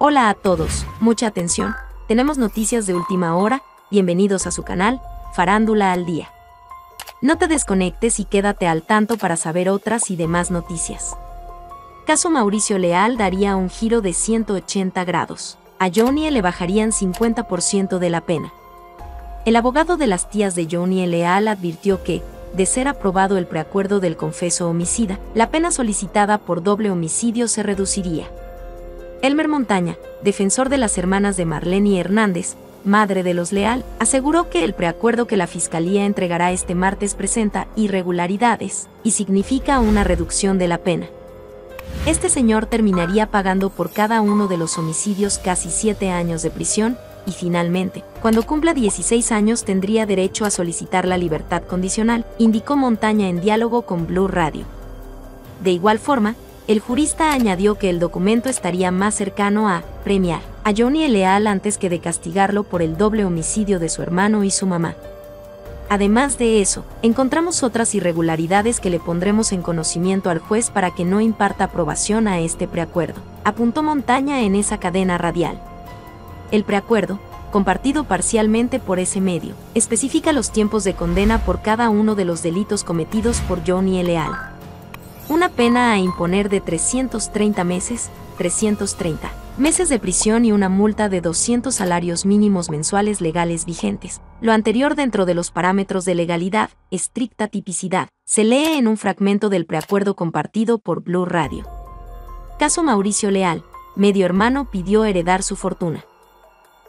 Hola a todos, mucha atención. Tenemos noticias de última hora, bienvenidos a su canal, Farándula al Día. No te desconectes y quédate al tanto para saber otras y demás noticias. Caso Mauricio Leal daría un giro de 180 grados. A Jhonier le bajarían 50% de la pena. El abogado de las tías de Jhonier Leal advirtió que, de ser aprobado el preacuerdo del confeso homicida, la pena solicitada por doble homicidio se reduciría. Elmer Montaña, defensor de las hermanas de Marlene Hernández, madre de los Leal, aseguró que el preacuerdo que la Fiscalía entregará este martes presenta irregularidades y significa una reducción de la pena. Este señor terminaría pagando por cada uno de los homicidios casi 7 años de prisión y finalmente, cuando cumpla 16 años tendría derecho a solicitar la libertad condicional, indicó Montaña en diálogo con Blue Radio. De igual forma, el jurista añadió que el documento estaría más cercano a premiar a Jhonier Leal antes que de castigarlo por el doble homicidio de su hermano y su mamá. Además de eso, encontramos otras irregularidades que le pondremos en conocimiento al juez para que no imparta aprobación a este preacuerdo, apuntó Montaña en esa cadena radial. El preacuerdo, compartido parcialmente por ese medio, especifica los tiempos de condena por cada uno de los delitos cometidos por Jhonier Leal. Una pena a imponer de 330 meses de prisión y una multa de 200 salarios mínimos mensuales legales vigentes. Lo anterior dentro de los parámetros de legalidad, estricta tipicidad, se lee en un fragmento del preacuerdo compartido por Blue Radio. Caso Mauricio Leal, medio hermano pidió heredar su fortuna.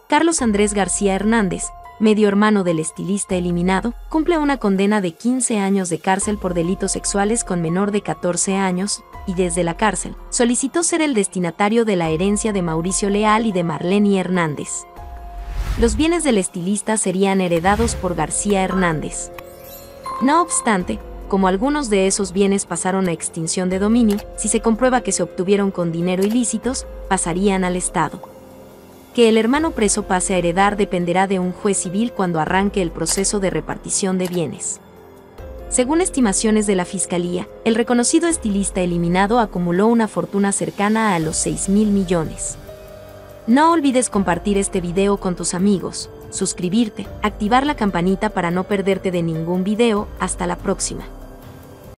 Carlos Andrés García Hernández, medio hermano del estilista eliminado, cumple una condena de 15 años de cárcel por delitos sexuales con menor de 14 años, y desde la cárcel, solicitó ser el destinatario de la herencia de Mauricio Leal y de Marlene Hernández. Los bienes del estilista serían heredados por García Hernández. No obstante, como algunos de esos bienes pasaron a extinción de dominio, si se comprueba que se obtuvieron con dinero ilícitos, pasarían al Estado. Que el hermano preso pase a heredar dependerá de un juez civil cuando arranque el proceso de repartición de bienes. Según estimaciones de la Fiscalía, el reconocido estilista eliminado acumuló una fortuna cercana a los 6.000 millones. No olvides compartir este video con tus amigos, suscribirte, activar la campanita para no perderte de ningún video. Hasta la próxima.